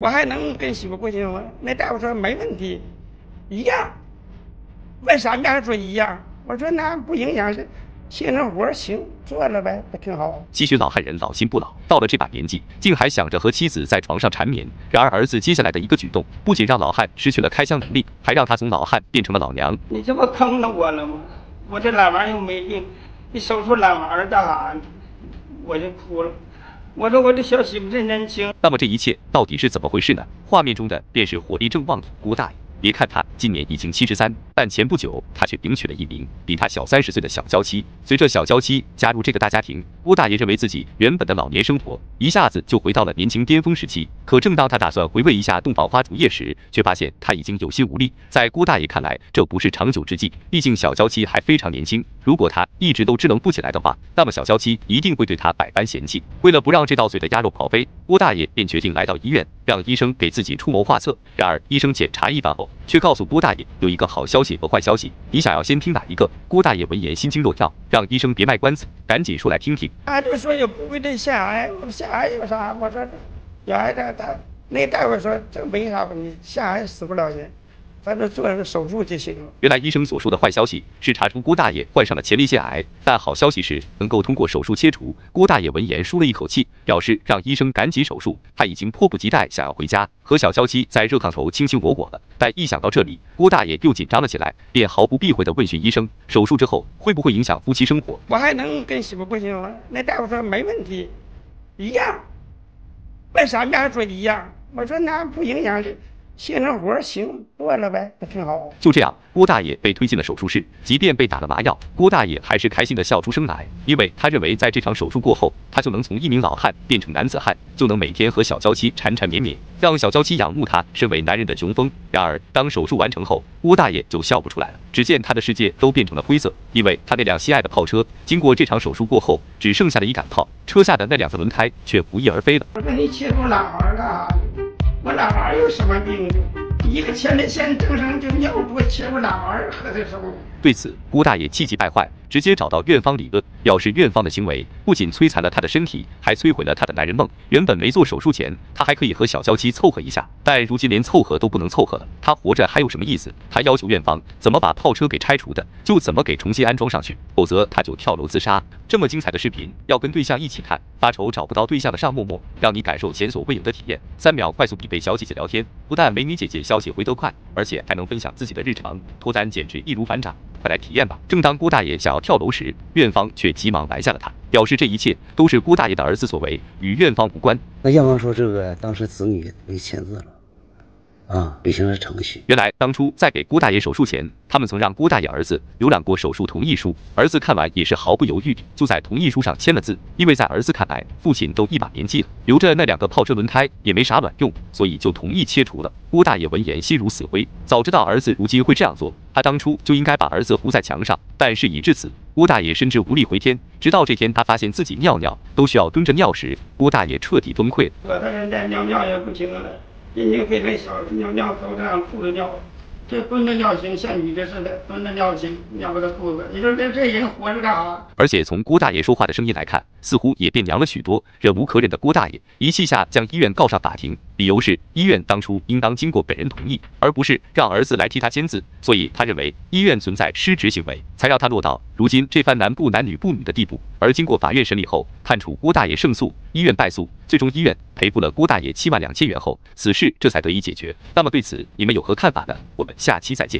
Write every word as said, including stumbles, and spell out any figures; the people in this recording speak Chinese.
我还能跟媳妇过去吗？那大夫说没问题，一样。为啥你还说一样？我说那不影响这新人活，行，做了呗，不挺好。唏嘘老汉人老心不老，到了这把年纪，竟还想着和妻子在床上缠绵。然而儿子接下来的一个举动，不仅让老汉失去了开箱能力，还让他从老汉变成了老娘。你这不坑了我了吗？我这懒玩意又没劲，一手术懒玩干啥？我就哭了。 我说我这小媳妇真年轻。那么这一切到底是怎么回事呢？画面中的便是火力正旺的郭大爷。别看他今年已经七十三，但前不久他却迎娶了一名比他小三十岁的小娇妻。随着小娇妻加入这个大家庭，郭大爷认为自己原本的老年生活一下子就回到了年轻巅峰时期。可正当他打算回味一下洞房花烛夜时，却发现他已经有心无力。在郭大爷看来，这不是长久之计。毕竟小娇妻还非常年轻，如果他一直都支棱不起来的话，那么小娇妻一定会对他百般嫌弃。为了不让 这道嘴的鸭肉跑飞，郭大爷便决定来到医院，让医生给自己出谋划策。然而，医生检查一番后，却告诉郭大爷有一个好消息和坏消息，你想要先听哪一个？郭大爷闻言心惊肉跳，让医生别卖关子，赶紧说来听听。他就说有不会的腺癌，腺癌有啥？我说有癌症，他那大夫说这没啥问题，腺癌死不了人。 反正做个手术就行了。原来医生所说的坏消息是查出郭大爷患上了前列腺癌，但好消息是能够通过手术切除。郭大爷闻言舒了一口气，表示让医生赶紧手术，他已经迫不及待想要回家和小娇妻在热炕头卿卿我我了。但一想到这里，郭大爷又紧张了起来，便毫不避讳地问询医生：手术之后会不会影响夫妻生活？我还能跟媳妇过去吗？那大夫说没问题，一样。为啥你还说一样？我说那不影响。 新人活行，做了呗，那挺好。就这样，郭大爷被推进了手术室。即便被打了麻药，郭大爷还是开心的笑出声来，因为他认为在这场手术过后，他就能从一名老汉变成男子汉，就能每天和小娇妻缠缠绵绵，让小娇妻仰慕他身为男人的雄风。然而，当手术完成后，郭大爷就笑不出来了。只见他的世界都变成了灰色，因为他那辆心爱的炮车，经过这场手术过后，只剩下了一杆炮，车下的那两个轮胎却不翼而飞了。我说你切出哪玩了？ 我哪玩有什么病？一个前列腺增生就尿毒，切我哪玩喝的什么？对此，郭大爷气急败坏，直接找到院方理论，表示院方的行为不仅摧残了他的身体，还摧毁了他的男人梦。原本没做手术前，他还可以和小娇妻凑合一下，但如今连凑合都不能凑合了，他活着还有什么意思？他要求院方怎么把炮车给拆除的，就怎么给重新安装上去，否则他就跳楼自杀。这么精彩的视频，要跟对象一起看，发愁找不到对象的尚默默，让你感受前所未有的体验。三秒快速必备小姐姐聊天，不但美女姐姐消息回得快，而且还能分享自己的日常，脱单简直易如反掌。 快来体验吧！正当郭大爷想要跳楼时，院方却急忙拦下了他，表示这一切都是郭大爷的儿子所为，与院方无关。那院方说这个当时子女没签字了。 啊，履行了程序。原来当初在给郭大爷手术前，他们曾让郭大爷儿子浏览过手术同意书，儿子看完也是毫不犹豫就在同意书上签了字。因为在儿子看来，父亲都一把年纪了，留着那两个炮车轮胎也没啥卵用，所以就同意切除了。郭大爷闻言心如死灰，早知道儿子如今会这样做，他当初就应该把儿子糊在墙上。但事已至此，郭大爷深知无力回天。直到这天，他发现自己尿尿都需要蹲着尿时，郭大爷彻底崩溃了。我到现在尿尿也不停了。 一经非常小，尿尿都这样裤子尿，这蹲着尿行，像你这似的蹲着尿行，尿不到裤子。你说这这人活着干啥？而且从郭大爷说话的声音来看，似乎也变娘了许多。忍无可忍的郭大爷一气下将医院告上法庭，理由是医院当初应当经过本人同意，而不是让儿子来替他签字，所以他认为医院存在失职行为，才让他落到如今这番男不男女不女的地步。而经过法院审理后，判处郭大爷胜诉，医院败诉，最终医院 赔付了郭大爷七万两千元后，此事这才得以解决。那么对此，你们有何看法呢？我们下期再见。